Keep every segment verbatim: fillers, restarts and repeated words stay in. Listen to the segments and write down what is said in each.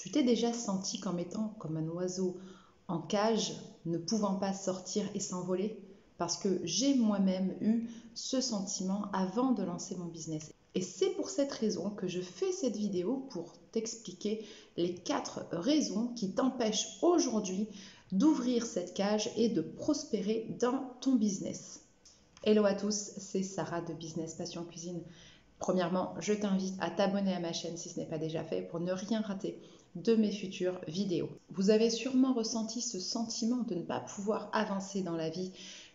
Tu t'es déjà senti comme étant comme un oiseau en cage, ne pouvant pas sortir et s'envoler? Parce que j'ai moi-même eu ce sentiment avant de lancer mon business. Et c'est pour cette raison que je fais cette vidéo pour t'expliquer les quatre raisons qui t'empêchent aujourd'hui d'ouvrir cette cage et de prospérer dans ton business. Hello à tous, c'est Sarah de Business Passion Cuisine. Premièrement, je t'invite à t'abonner à ma chaîne si ce n'est pas déjà fait pour ne rien rater de mes futures vidéos. Vous avez sûrement ressenti ce sentiment de ne pas pouvoir avancer dans la vie,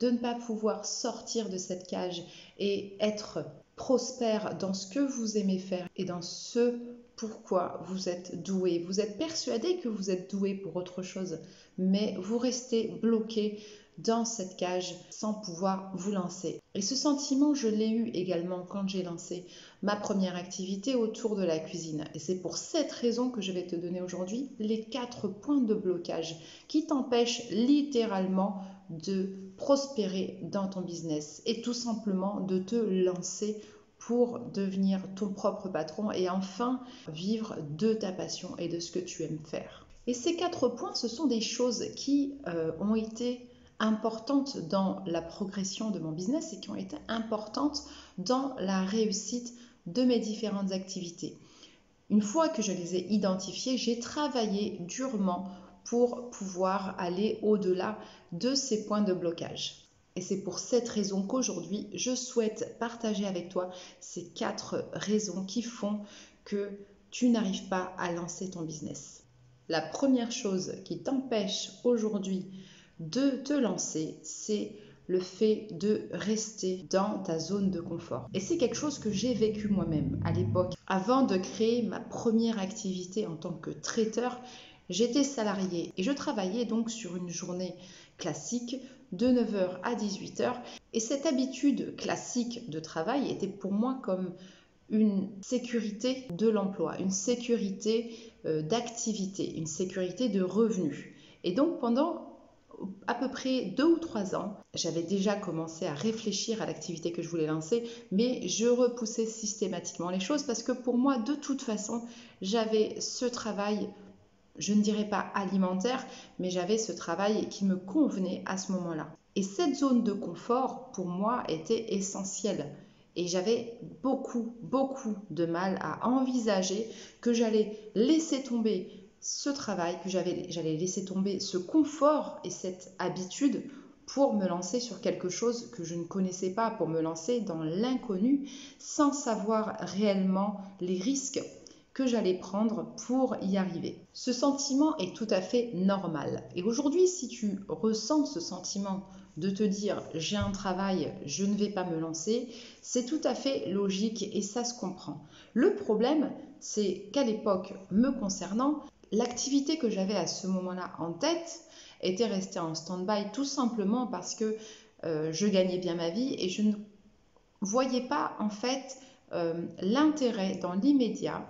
de ne pas pouvoir sortir de cette cage et être prospère dans ce que vous aimez faire et dans ce pourquoi vous êtes doué. Vous êtes persuadé que vous êtes doué pour autre chose, mais vous restez bloqué dans cette cage sans pouvoir vous lancer. Et ce sentiment, je l'ai eu également quand j'ai lancé ma première activité autour de la cuisine. Et c'est pour cette raison que je vais te donner aujourd'hui les quatre points de blocage qui t'empêchent littéralement de prospérer dans ton business et tout simplement de te lancer pour devenir ton propre patron et enfin vivre de ta passion et de ce que tu aimes faire. Et ces quatre points, ce sont des choses qui euh, ont été importantes dans la progression de mon business et qui ont été importantes dans la réussite de mes différentes activités. Une fois que je les ai identifiées, j'ai travaillé durement pour pouvoir aller au-delà de ces points de blocage. Et c'est pour cette raison qu'aujourd'hui, je souhaite partager avec toi ces quatre raisons qui font que tu n'arrives pas à lancer ton business. La première chose qui t'empêche aujourd'hui de te lancer, c'est le fait de rester dans ta zone de confort. Et c'est quelque chose que j'ai vécu moi-même à l'époque. Avant de créer ma première activité en tant que traiteur, j'étais salariée et je travaillais donc sur une journée classique de neuf heures à dix-huit heures. Et cette habitude classique de travail était pour moi comme une sécurité de l'emploi, une sécurité d'activité, une sécurité de revenus. Et donc pendant à peu près deux ou trois ans, j'avais déjà commencé à réfléchir à l'activité que je voulais lancer, mais je repoussais systématiquement les choses parce que pour moi, de toute façon, j'avais ce travail, je ne dirais pas alimentaire, mais j'avais ce travail qui me convenait à ce moment-là. Et cette zone de confort, pour moi, était essentielle. Et j'avais beaucoup, beaucoup de mal à envisager que j'allais laisser tomber ce travail, que j'avais, j'allais laisser tomber ce confort et cette habitude pour me lancer sur quelque chose que je ne connaissais pas, pour me lancer dans l'inconnu sans savoir réellement les risques que j'allais prendre pour y arriver. Ce sentiment est tout à fait normal. Et aujourd'hui, si tu ressens ce sentiment de te dire « j'ai un travail, je ne vais pas me lancer », c'est tout à fait logique et ça se comprend. Le problème, c'est qu'à l'époque, me concernant, l'activité que j'avais à ce moment-là en tête était restée en stand-by tout simplement parce que euh, je gagnais bien ma vie et je ne voyais pas en fait euh, l'intérêt dans l'immédiat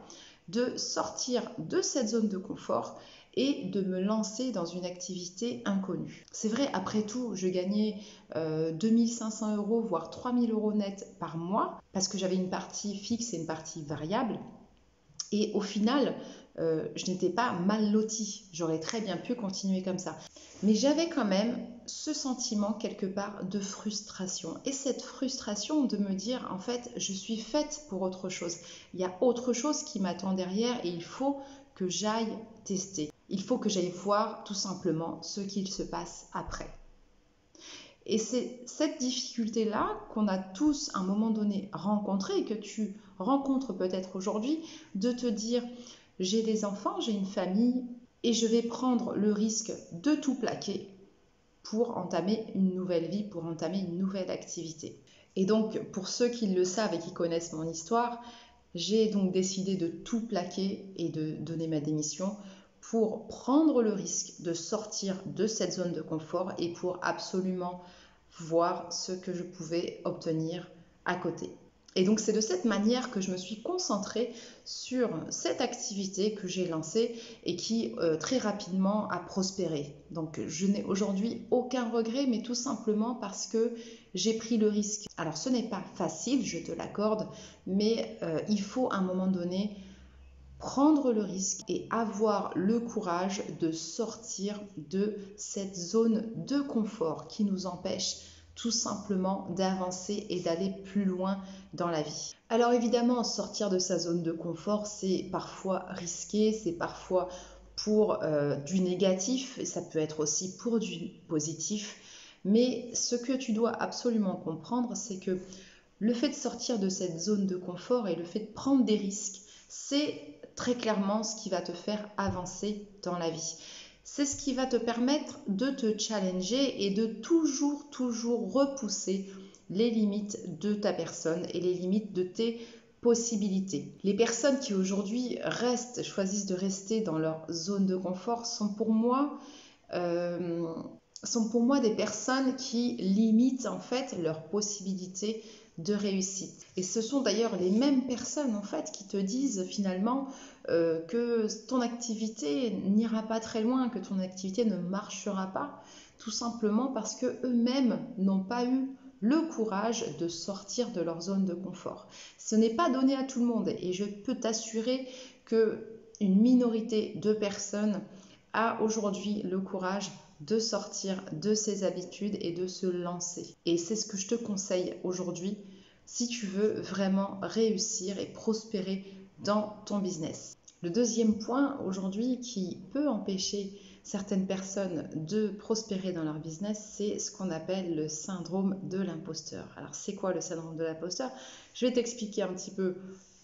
de sortir de cette zone de confort et de me lancer dans une activité inconnue. C'est vrai, après tout, je gagnais euh, deux mille cinq cents euros, voire trois mille euros net par mois, parce que j'avais une partie fixe et une partie variable. Et au final, euh, je n'étais pas mal lotie. J'aurais très bien pu continuer comme ça. Mais j'avais quand même ce sentiment quelque part de frustration. Et cette frustration de me dire, en fait, je suis faite pour autre chose. Il y a autre chose qui m'attend derrière et il faut que j'aille tester. Il faut que j'aille voir tout simplement ce qu'il se passe après. Et c'est cette difficulté-là qu'on a tous à un moment donné rencontrée et que tu rencontres peut-être aujourd'hui, de te dire « j'ai des enfants, j'ai une famille et je vais prendre le risque de tout plaquer pour entamer une nouvelle vie, pour entamer une nouvelle activité ». Et donc, pour ceux qui le savent et qui connaissent mon histoire, j'ai donc décidé de tout plaquer et de donner ma démission pour prendre le risque de sortir de cette zone de confort et pour absolument voir ce que je pouvais obtenir à côté. Et donc c'est de cette manière que je me suis concentrée sur cette activité que j'ai lancée et qui euh, très rapidement a prospéré. Donc je n'ai aujourd'hui aucun regret, mais tout simplement parce que j'ai pris le risque. Alors ce n'est pas facile, je te l'accorde, mais euh, il faut à un moment donné prendre le risque et avoir le courage de sortir de cette zone de confort qui nous empêche tout simplement d'avancer et d'aller plus loin dans la vie. Alors évidemment, sortir de sa zone de confort, c'est parfois risqué, c'est parfois pour euh, du négatif, et ça peut être aussi pour du positif. Mais ce que tu dois absolument comprendre, c'est que le fait de sortir de cette zone de confort et le fait de prendre des risques, c'est très clairement ce qui va te faire avancer dans la vie. C'est ce qui va te permettre de te challenger et de toujours, toujours repousser les limites de ta personne et les limites de tes possibilités. Les personnes qui aujourd'hui restent, choisissent de rester dans leur zone de confort sont pour moi, euh, sont pour moi des personnes qui limitent en fait leurs possibilités de réussite. Et ce sont d'ailleurs les mêmes personnes en fait qui te disent finalement euh, que ton activité n'ira pas très loin, que ton activité ne marchera pas, tout simplement parce que eux-mêmes n'ont pas eu le courage de sortir de leur zone de confort. Ce n'est pas donné à tout le monde et je peux t'assurer que une minorité de personnes a aujourd'hui le courage de sortir de ses habitudes et de se lancer. Et c'est ce que je te conseille aujourd'hui si tu veux vraiment réussir et prospérer dans ton business. Le deuxième point aujourd'hui qui peut empêcher certaines personnes de prospérer dans leur business, c'est ce qu'on appelle le syndrome de l'imposteur. Alors c'est quoi le syndrome de l'imposteur? Je vais t'expliquer un petit peu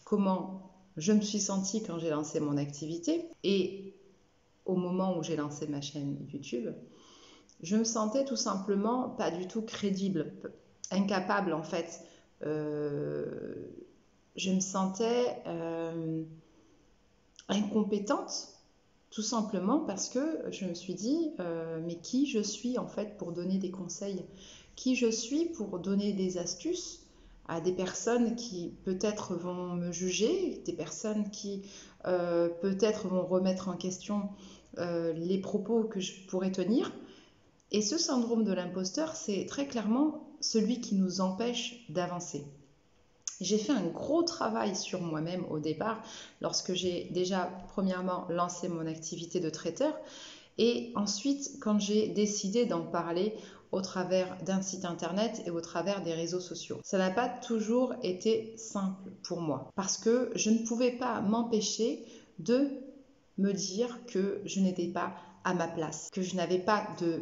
comment je me suis sentie quand j'ai lancé mon activité et au moment où j'ai lancé ma chaîne YouTube, je me sentais tout simplement pas du tout crédible, incapable en fait. Euh, je me sentais euh, incompétente, tout simplement parce que je me suis dit, euh, mais qui je suis en fait pour donner des conseils? Qui je suis pour donner des astuces à des personnes qui peut-être vont me juger, des personnes qui euh, peut-être vont remettre en question euh, les propos que je pourrais tenir. Et ce syndrome de l'imposteur, c'est très clairement celui qui nous empêche d'avancer. J'ai fait un gros travail sur moi-même au départ, lorsque j'ai déjà premièrement lancé mon activité de traiteur, et ensuite quand j'ai décidé d'en parler au travers d'un site internet et au travers des réseaux sociaux. Ça n'a pas toujours été simple pour moi parce que je ne pouvais pas m'empêcher de me dire que je n'étais pas à ma place, que je n'avais pas de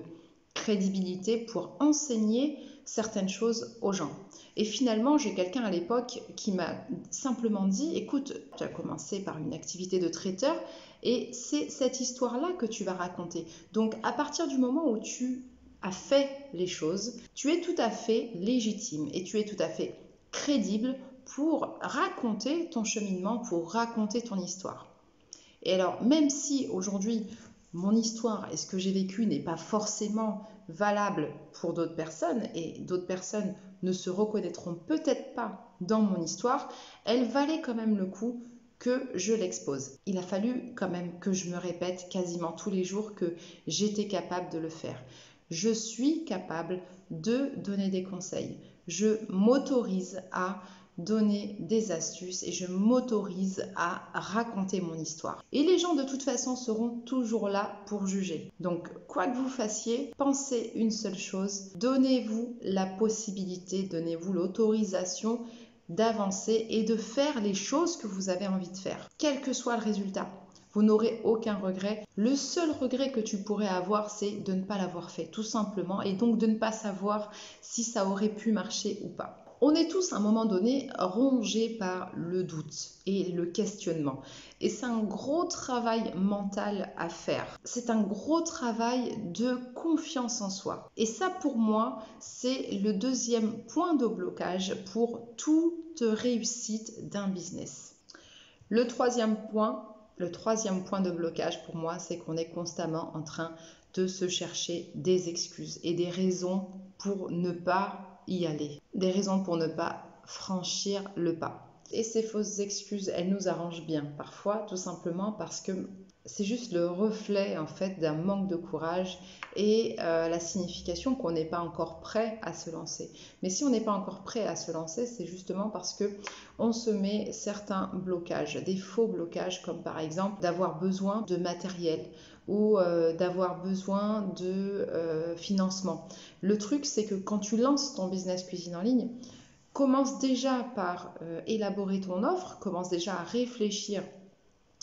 crédibilité pour enseigner certaines choses aux gens. Et finalement, j'ai quelqu'un à l'époque qui m'a simplement dit « Écoute, tu as commencé par une activité de traiteur et c'est cette histoire-là que tu vas raconter. Donc, à partir du moment où tu a fait les choses, tu es tout à fait légitime et tu es tout à fait crédible pour raconter ton cheminement, pour raconter ton histoire. » Et alors, même si aujourd'hui, mon histoire et ce que j'ai vécu n'est pas forcément valable pour d'autres personnes et d'autres personnes ne se reconnaîtront peut-être pas dans mon histoire, elle valait quand même le coup que je l'expose. Il a fallu quand même que je me répète quasiment tous les jours que j'étais capable de le faire. Je suis capable de donner des conseils. Je m'autorise à donner des astuces et je m'autorise à raconter mon histoire. Et les gens de toute façon seront toujours là pour juger. Donc quoi que vous fassiez, pensez une seule chose, donnez-vous la possibilité, donnez-vous l'autorisation d'avancer et de faire les choses que vous avez envie de faire, quel que soit le résultat. Vous n'aurez aucun regret. Le seul regret que tu pourrais avoir, c'est de ne pas l'avoir fait, tout simplement, et donc de ne pas savoir si ça aurait pu marcher ou pas. On est tous à un moment donné rongés par le doute et le questionnement. Et c'est un gros travail mental à faire. C'est un gros travail de confiance en soi. Et ça, pour moi, c'est le deuxième point de blocage pour toute réussite d'un business. Le troisième point, Le troisième point de blocage pour moi, c'est qu'on est constamment en train de se chercher des excuses et des raisons pour ne pas y aller, des raisons pour ne pas franchir le pas. Et ces fausses excuses, elles nous arrangent bien parfois, tout simplement parce que c'est juste le reflet en fait d'un manque de courage et euh, la signification qu'on n'est pas encore prêt à se lancer. Mais si on n'est pas encore prêt à se lancer, c'est justement parce que on se met certains blocages, des faux blocages, comme par exemple d'avoir besoin de matériel ou euh, d'avoir besoin de euh, financement. Le truc, c'est que quand tu lances ton business cuisine en ligne, commence déjà par euh, élaborer ton offre, commence déjà à réfléchir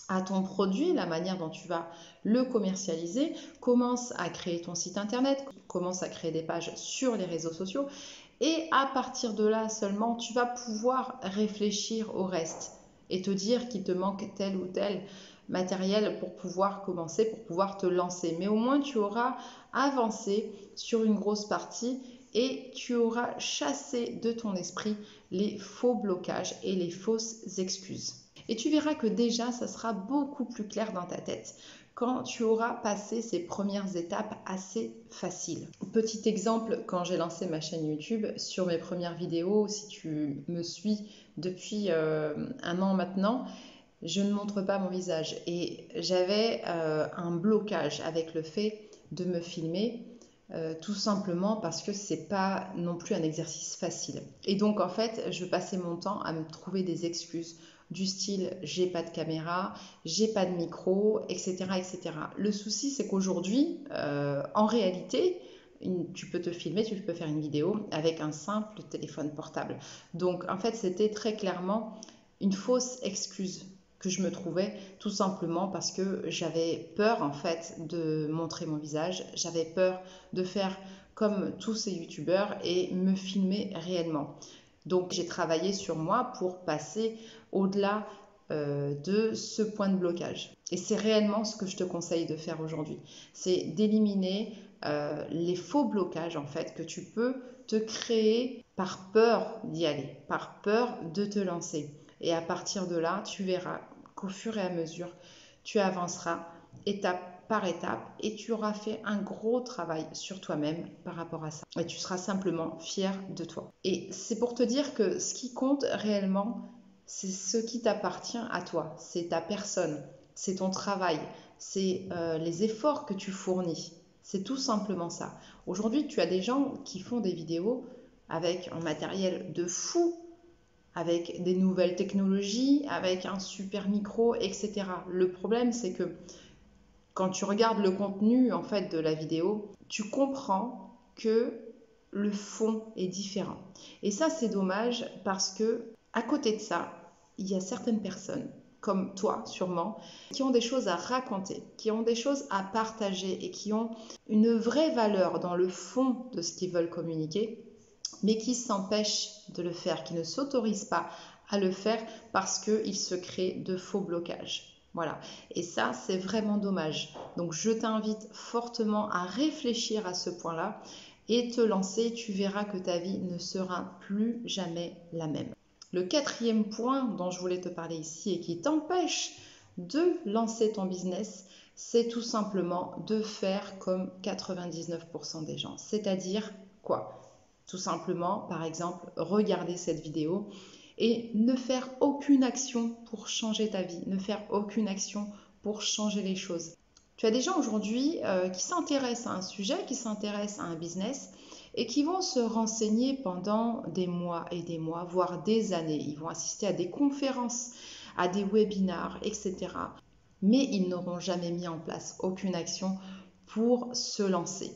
à ton produit, la manière dont tu vas le commercialiser, commence à créer ton site internet, commence à créer des pages sur les réseaux sociaux et à partir de là seulement, tu vas pouvoir réfléchir au reste et te dire qu'il te manque tel ou tel matériel pour pouvoir commencer, pour pouvoir te lancer. Mais au moins, tu auras avancé sur une grosse partie et tu auras chassé de ton esprit les faux blocages et les fausses excuses. Et tu verras que déjà, ça sera beaucoup plus clair dans ta tête quand tu auras passé ces premières étapes assez faciles. Petit exemple, quand j'ai lancé ma chaîne YouTube, sur mes premières vidéos, si tu me suis depuis euh, un an maintenant, je ne montre pas mon visage et j'avais euh, un blocage avec le fait de me filmer euh, tout simplement parce que c'est pas non plus un exercice facile. Et donc en fait, je passais mon temps à me trouver des excuses du style j'ai pas de caméra, j'ai pas de micro, et cetera, et cetera. Le souci, c'est qu'aujourd'hui, euh, en réalité, Une, tu peux te filmer, tu peux faire une vidéo avec un simple téléphone portable. Donc en fait, c'était très clairement une fausse excuse que je me trouvais, tout simplement parce que j'avais peur en fait de montrer mon visage, j'avais peur de faire comme tous ces youtubeurs et me filmer réellement. Donc j'ai travaillé sur moi pour passer au-delà euh, de ce point de blocage. Et c'est réellement ce que je te conseille de faire aujourd'hui, c'est d'éliminer euh, les faux blocages en fait que tu peux te créer par peur d'y aller, par peur de te lancer. Et à partir de là, tu verras qu'au fur et à mesure, tu avanceras étape par étape et tu auras fait un gros travail sur toi-même par rapport à ça. Et tu seras simplement fier de toi. Et c'est pour te dire que ce qui compte réellement, c'est ce qui t'appartient à toi. C'est ta personne, c'est ton travail, c'est euh, les efforts que tu fournis. C'est tout simplement ça. Aujourd'hui, tu as des gens qui font des vidéos avec un matériel de fou, avec des nouvelles technologies, avec un super micro, et cetera. Le problème, c'est que quand tu regardes le contenu en fait de la vidéo, tu comprends que le fond est différent. Et ça, c'est dommage parce que à côté de ça, il y a certaines personnes, comme toi sûrement, qui ont des choses à raconter, qui ont des choses à partager et qui ont une vraie valeur dans le fond de ce qu'ils veulent communiquer, mais qui s'empêchent de le faire, qui ne s'autorisent pas à le faire parce qu'ils se créent de faux blocages. Voilà. Et ça, c'est vraiment dommage. Donc, je t'invite fortement à réfléchir à ce point-là et te lancer. Tu verras que ta vie ne sera plus jamais la même. Le quatrième point dont je voulais te parler ici et qui t'empêche de lancer ton business, c'est tout simplement de faire comme quatre-vingt-dix-neuf pour cent des gens. C'est-à-dire quoi ? Tout simplement, par exemple, regarder cette vidéo et ne faire aucune action pour changer ta vie, ne faire aucune action pour changer les choses. Tu as des gens aujourd'hui euh, qui s'intéressent à un sujet, qui s'intéressent à un business et qui vont se renseigner pendant des mois et des mois, voire des années. Ils vont assister à des conférences, à des webinars, et cetera. Mais ils n'auront jamais mis en place aucune action pour se lancer.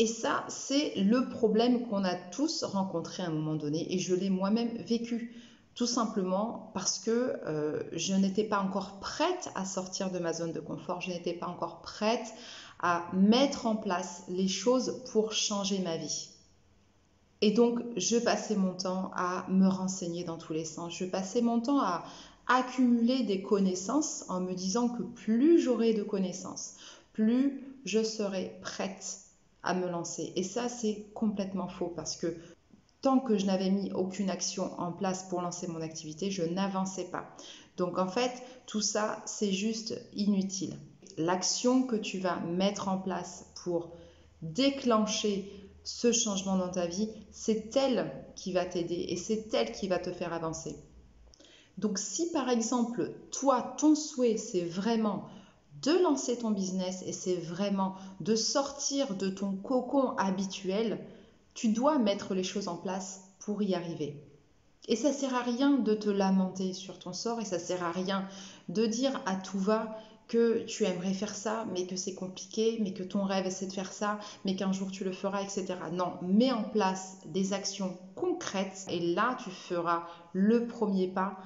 Et ça, c'est le problème qu'on a tous rencontré à un moment donné et je l'ai moi-même vécu, tout simplement parce que euh, je n'étais pas encore prête à sortir de ma zone de confort, je n'étais pas encore prête à mettre en place les choses pour changer ma vie. Et donc, je passais mon temps à me renseigner dans tous les sens, je passais mon temps à accumuler des connaissances en me disant que plus j'aurai de connaissances, plus je serai prête à me lancer. Et ça, c'est complètement faux parce que tant que je n'avais mis aucune action en place pour lancer mon activité, je n'avançais pas. Donc en fait, tout ça, c'est juste inutile. L'action que tu vas mettre en place pour déclencher ce changement dans ta vie, c'est elle qui va t'aider et c'est elle qui va te faire avancer. Donc si par exemple, toi, ton souhait, c'est vraiment de lancer ton business et c'est vraiment de sortir de ton cocon habituel, tu dois mettre les choses en place pour y arriver. Et ça sert à rien de te lamenter sur ton sort et ça sert à rien de dire à tout va que tu aimerais faire ça, mais que c'est compliqué, mais que ton rêve c'est de faire ça, mais qu'un jour tu le feras, et cetera. Non, mets en place des actions concrètes et là tu feras le premier pas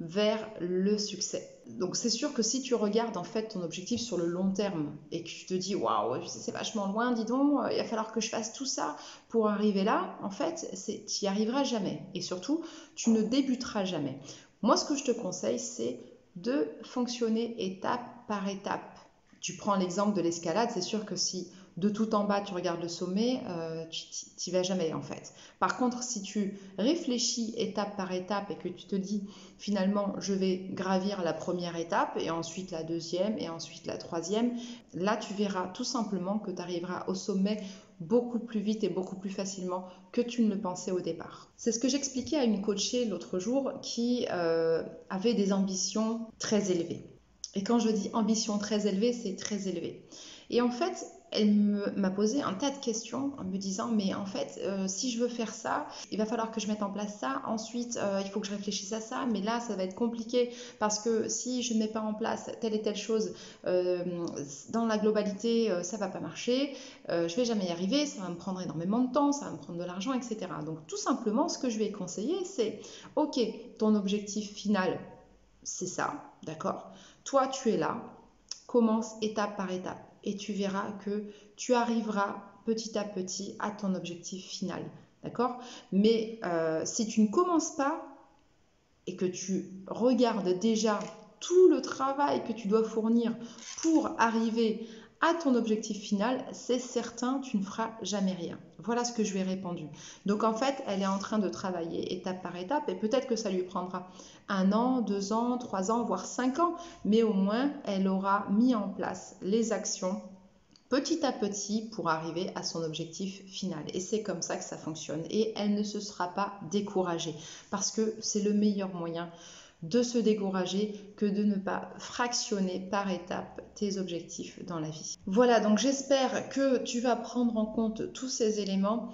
vers le succès. Donc c'est sûr que si tu regardes en fait ton objectif sur le long terme et que tu te dis waouh, c'est vachement loin, dis donc, il va falloir que je fasse tout ça pour arriver là, en fait, tu n'y arriveras jamais et surtout, tu ne débuteras jamais. Moi, ce que je te conseille, c'est de fonctionner étape par étape. Tu prends l'exemple de l'escalade, c'est sûr que si de tout en bas tu regardes le sommet, euh, tu n'y vas jamais en fait. Par contre, si tu réfléchis étape par étape et que tu te dis finalement je vais gravir la première étape et ensuite la deuxième et ensuite la troisième, là tu verras tout simplement que tu arriveras au sommet beaucoup plus vite et beaucoup plus facilement que tu ne le pensais au départ. C'est ce que j'expliquais à une coachée l'autre jour qui euh, avait des ambitions très élevées. Et quand je dis ambition très élevée, c'est très élevé. Et en fait, elle m'a posé un tas de questions en me disant « mais en fait, euh, si je veux faire ça, il va falloir que je mette en place ça, ensuite euh, il faut que je réfléchisse à ça, mais là ça va être compliqué parce que si je ne mets pas en place telle et telle chose euh, dans la globalité, euh, ça ne va pas marcher, euh, je ne vais jamais y arriver, ça va me prendre énormément de temps, ça va me prendre de l'argent, et cetera » Donc tout simplement, ce que je vais conseiller, c'est « ok, ton objectif final, c'est ça, d'accord ? Toi, tu es là, commence étape par étape. » Et tu verras que tu arriveras petit à petit à ton objectif final, d'accord ? Mais euh, si tu ne commences pas et que tu regardes déjà tout le travail que tu dois fournir pour arriver à ton objectif final, c'est certain, tu ne feras jamais rien. Voilà ce que je lui ai répondu. Donc en fait, elle est en train de travailler étape par étape et peut-être que ça lui prendra un an, deux ans, trois ans, voire cinq ans, mais au moins, elle aura mis en place les actions petit à petit pour arriver à son objectif final. Et c'est comme ça que ça fonctionne et elle ne se sera pas découragée parce que c'est le meilleur moyen de se décourager que de ne pas fractionner par étape tes objectifs dans la vie. Voilà, donc j'espère que tu vas prendre en compte tous ces éléments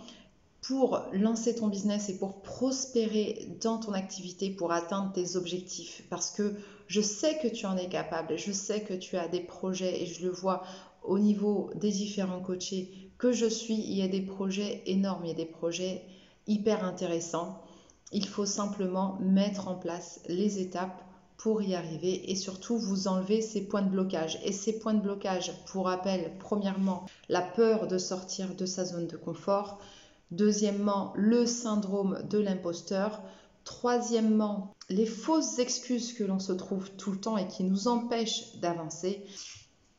pour lancer ton business et pour prospérer dans ton activité, pour atteindre tes objectifs. Parce que je sais que tu en es capable, je sais que tu as des projets et je le vois au niveau des différents coachés que je suis, il y a des projets énormes, il y a des projets hyper intéressants. Il faut simplement mettre en place les étapes pour y arriver et surtout vous enlever ces points de blocage. Et ces points de blocage, pour rappel, premièrement, la peur de sortir de sa zone de confort. Deuxièmement, le syndrome de l'imposteur. Troisièmement, les fausses excuses que l'on se trouve tout le temps et qui nous empêchent d'avancer.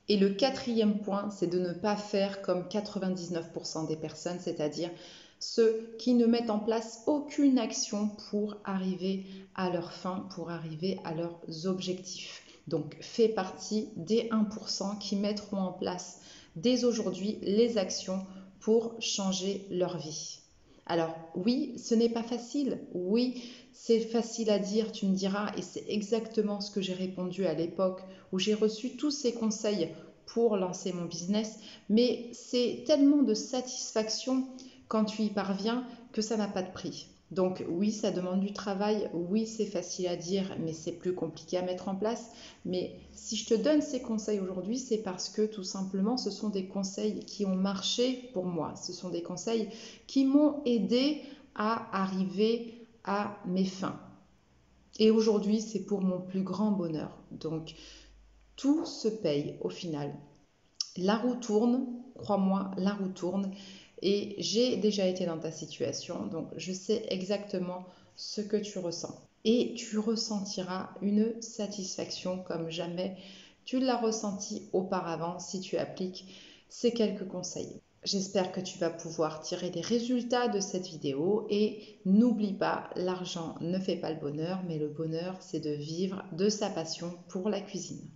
Et le quatrième point, c'est de ne pas faire comme quatre-vingt-dix-neuf pour cent des personnes, c'est-à-dire ceux qui ne mettent en place aucune action pour arriver à leur fin, pour arriver à leurs objectifs. Donc, fais partie des un pour cent qui mettront en place dès aujourd'hui les actions pour changer leur vie. Alors, oui, ce n'est pas facile. Oui, c'est facile à dire, tu me diras, et c'est exactement ce que j'ai répondu à l'époque où j'ai reçu tous ces conseils pour lancer mon business. Mais c'est tellement de satisfaction quand tu y parviens, que ça n'a pas de prix. Donc oui, ça demande du travail, oui, c'est facile à dire, mais c'est plus compliqué à mettre en place. Mais si je te donne ces conseils aujourd'hui, c'est parce que tout simplement, ce sont des conseils qui ont marché pour moi. Ce sont des conseils qui m'ont aidé à arriver à mes fins. Et aujourd'hui, c'est pour mon plus grand bonheur. Donc tout se paye au final. La roue tourne, crois-moi, la roue tourne. Et j'ai déjà été dans ta situation, donc je sais exactement ce que tu ressens. Et tu ressentiras une satisfaction comme jamais tu l'as ressenti auparavant si tu appliques ces quelques conseils. J'espère que tu vas pouvoir tirer des résultats de cette vidéo et n'oublie pas, l'argent ne fait pas le bonheur, mais le bonheur c'est de vivre de sa passion pour la cuisine.